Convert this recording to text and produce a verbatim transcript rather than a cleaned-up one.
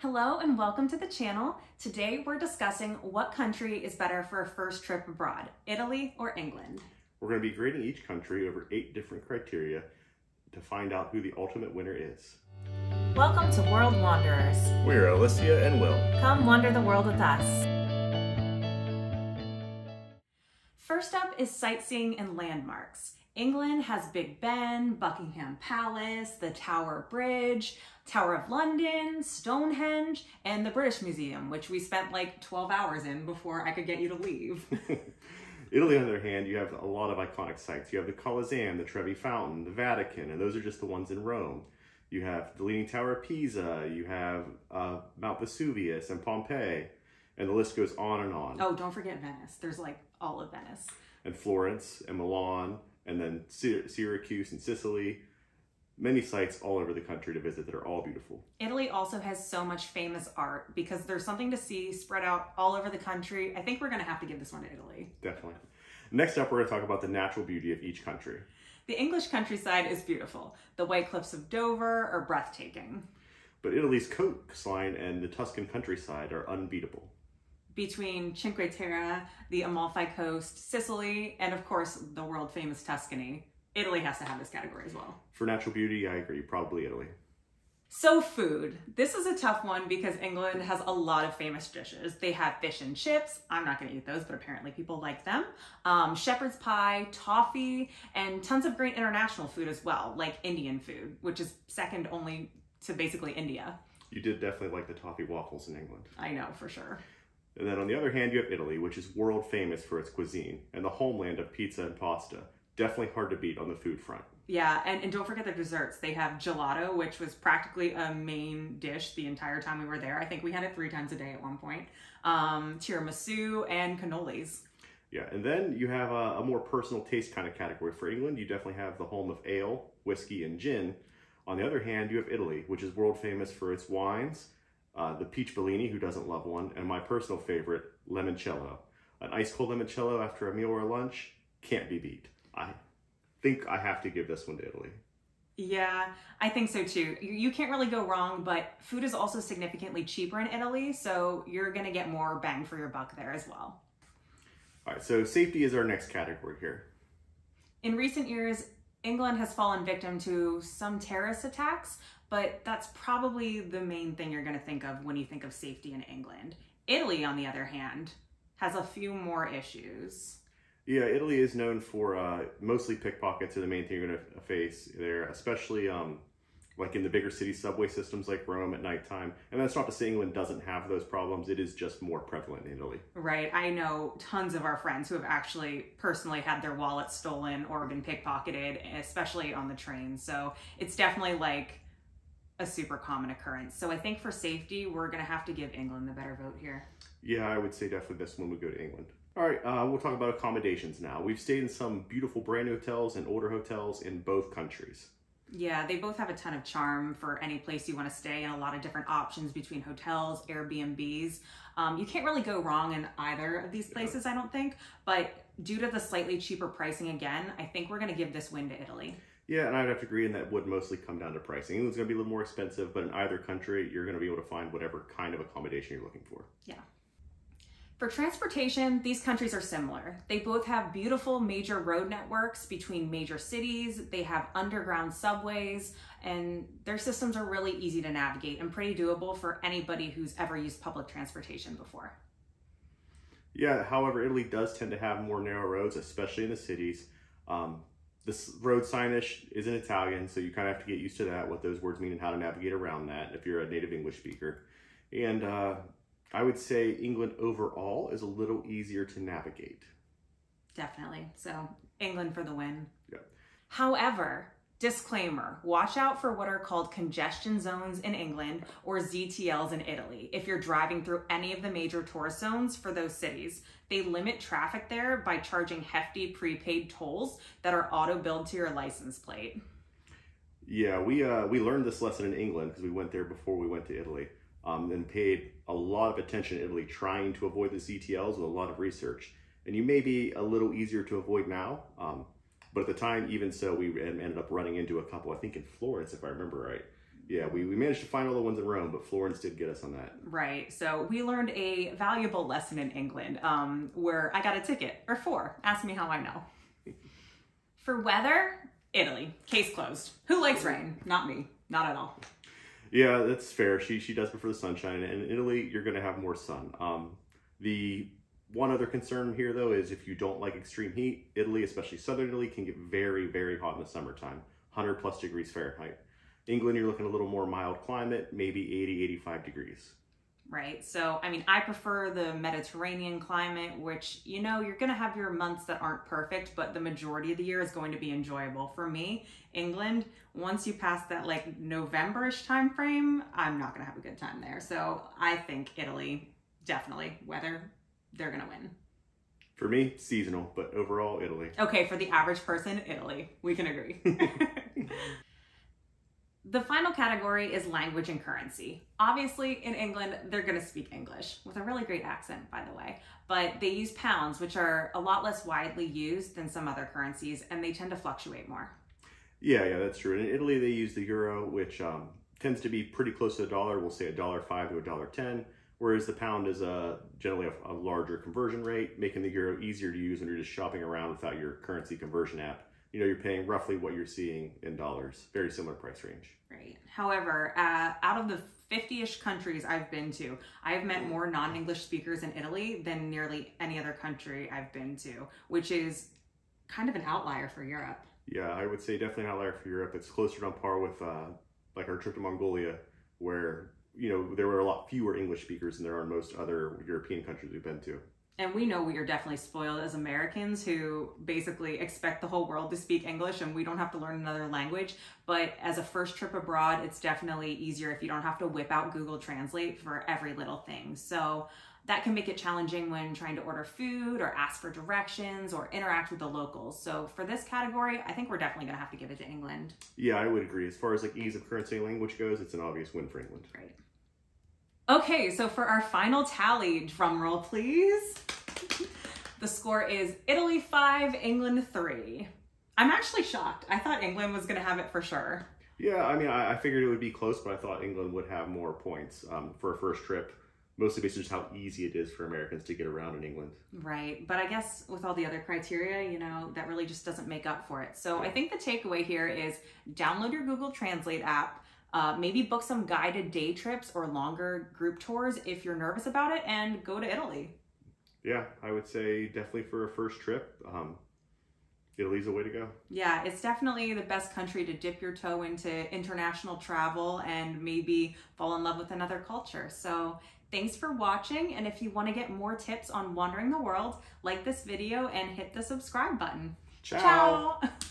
Hello and welcome to the channel. Today we're discussing what country is better for a first trip abroad, Italy or England. We're going to be grading each country over eight different criteria to find out who the ultimate winner is. Welcome to World Wanderers. We're Alicia and Will. Come wander the world with us. First up is sightseeing and landmarks. England has Big Ben, Buckingham Palace, the Tower Bridge, Tower of London, Stonehenge, and the British Museum, which we spent like twelve hours in before I could get you to leave. Italy, on the other hand, you have a lot of iconic sites. You have the Colosseum, the Trevi Fountain, the Vatican, and those are just the ones in Rome. You have the Leaning Tower of Pisa, you have uh, Mount Vesuvius and Pompeii, and the list goes on and on. Oh, don't forget Venice. There's like all of Venice. And Florence and Milan. And then Sy- Syracuse and Sicily, many sites all over the country to visit that are all beautiful. Italy also has so much famous art because there's something to see spread out all over the country. I think we're going to have to give this one to Italy. Definitely. Next up, we're going to talk about the natural beauty of each country. The English countryside is beautiful. The White Cliffs of Dover are breathtaking. But Italy's coastline and the Tuscan countryside are unbeatable. Between Cinque Terre, the Amalfi Coast, Sicily, and of course, the world-famous Tuscany. Italy has to have this category as well. For natural beauty, I agree, probably Italy. So food. This is a tough one because England has a lot of famous dishes. They have fish and chips. I'm not gonna eat those, but apparently people like them. Um, shepherd's pie, toffee, and tons of great international food as well, like Indian food, which is second only to basically India. You did definitely like the toffee waffles in England. I know, for sure. And then on the other hand, you have Italy, which is world famous for its cuisine and the homeland of pizza and pasta. Definitely hard to beat on the food front. Yeah, and, and don't forget their desserts. They have gelato, which was practically a main dish the entire time we were there. I think we had it three times a day at one point. Um, tiramisu and cannolis. Yeah, and then you have a, a more personal taste kind of category. For England, you definitely have the home of ale, whiskey, and gin. On the other hand, you have Italy, which is world famous for its wines, Uh, the peach Bellini, who doesn't love one, and my personal favorite, limoncello. An ice cold limoncello after a meal or lunch can't be beat. I think I have to give this one to Italy. Yeah, I think so too. You can't really go wrong, but food is also significantly cheaper in Italy, so you're gonna get more bang for your buck there as well. All right, so safety is our next category here. In recent years, England has fallen victim to some terrorist attacks, but that's probably the main thing you're going to think of when you think of safety in England. Italy, on the other hand, has a few more issues. Yeah, Italy is known for uh, mostly pickpockets are the main thing you're going to face there, especially um, like in the bigger city subway systems like Rome at nighttime. And that's not to say England doesn't have those problems. It is just more prevalent in Italy. Right. I know tons of our friends who have actually personally had their wallets stolen or been pickpocketed, especially on the train. So it's definitely like a super common occurrence. So I think for safety, we're going to have to give England the better vote here. Yeah, I would say definitely this one would go to England. All right, uh, we'll talk about accommodations now. We've stayed in some beautiful brand new hotels and older hotels in both countries. Yeah, they both have a ton of charm for any place you want to stay and a lot of different options between hotels, Airbnbs. Um, you can't really go wrong in either of these places, yeah. I don't think. But due to the slightly cheaper pricing again, I think we're going to give this win to Italy. Yeah, and I would have to agree, and that would mostly come down to pricing. England's going to be a little more expensive, but in either country, you're going to be able to find whatever kind of accommodation you're looking for. Yeah. For transportation, these countries are similar. They both have beautiful major road networks between major cities. They have underground subways, and their systems are really easy to navigate and pretty doable for anybody who's ever used public transportation before. Yeah, however, Italy does tend to have more narrow roads, especially in the cities. Um, This road signage is in Italian, so you kind of have to get used to that, what those words mean and how to navigate around that if you're a native English speaker. And uh, I would say England overall is a little easier to navigate. Definitely. So England for the win. Yeah. However, disclaimer, watch out for what are called congestion zones in England or Z T Ls in Italy. If you're driving through any of the major tourist zones for those cities, they limit traffic there by charging hefty prepaid tolls that are auto-billed to your license plate. Yeah, we uh, we learned this lesson in England because we went there before we went to Italy um, and paid a lot of attention to Italy trying to avoid the Z T Ls with a lot of research. And you may be a little easier to avoid now, um, but at the time, even so, we ended up running into a couple, I think in Florence, if I remember right. Yeah, we, we managed to find all the ones in Rome, but Florence did get us on that. Right. So we learned a valuable lesson in England, um, where I got a ticket, or four. Ask me how I know. For weather, Italy. Case closed. Who likes rain? Not me. Not at all. Yeah, that's fair. She she does prefer the sunshine. And in Italy, you're going to have more sun. Um, the one other concern here, though, is if you don't like extreme heat, Italy, especially southern Italy, can get very, very hot in the summertime. one hundred plus degrees Fahrenheit. England, you're looking a little more mild climate, maybe eighty, eighty-five degrees. Right. So, I mean, I prefer the Mediterranean climate, which, you know, you're going to have your months that aren't perfect, but the majority of the year is going to be enjoyable. For me, England, once you pass that like November-ish time frame, I'm not going to have a good time there. So I think Italy, definitely, weather, they're going to win. For me, seasonal, but overall, Italy. Okay. For the average person, Italy. We can agree. The final category is language and currency. Obviously, in England, they're going to speak English, with a really great accent, by the way. But they use pounds, which are a lot less widely used than some other currencies, and they tend to fluctuate more. Yeah, yeah, that's true. In Italy, they use the euro, which um, tends to be pretty close to the dollar. We'll say a dollar five to a dollar ten, whereas the pound is uh, generally a, a larger conversion rate, making the euro easier to use when you're just shopping around without your currency conversion app. You know, you're paying roughly what you're seeing in dollars. Very similar price range. Right. However, uh, out of the fifty-ish countries I've been to, I've met more non-English speakers in Italy than nearly any other country I've been to, which is kind of an outlier for Europe. Yeah, I would say definitely an outlier for Europe. It's closer on par with uh, like our trip to Mongolia, where, you know, there were a lot fewer English speakers than there are in most other European countries we've been to. And we know we are definitely spoiled as Americans who basically expect the whole world to speak English and we don't have to learn another language. But as a first trip abroad, it's definitely easier if you don't have to whip out Google Translate for every little thing. So that can make it challenging when trying to order food or ask for directions or interact with the locals. So for this category, I think we're definitely going to have to give it to England. Yeah, I would agree. As far as like ease of currency and language goes, it's an obvious win for England. Right. Okay, so for our final tally, drumroll please. The score is Italy five, England three. I'm actually shocked. I thought England was going to have it for sure. Yeah, I mean, I, I figured it would be close, but I thought England would have more points um, for a first trip, mostly based on just how easy it is for Americans to get around in England. Right, but I guess with all the other criteria, you know, that really just doesn't make up for it. So yeah. I think the takeaway here is download your Google Translate app, Uh, maybe book some guided day trips or longer group tours if you're nervous about it, and go to Italy. Yeah, I would say definitely for a first trip, um, Italy's the way to go. Yeah, it's definitely the best country to dip your toe into international travel and maybe fall in love with another culture. So thanks for watching. And if you want to get more tips on wandering the world, like this video and hit the subscribe button. Ciao. Ciao.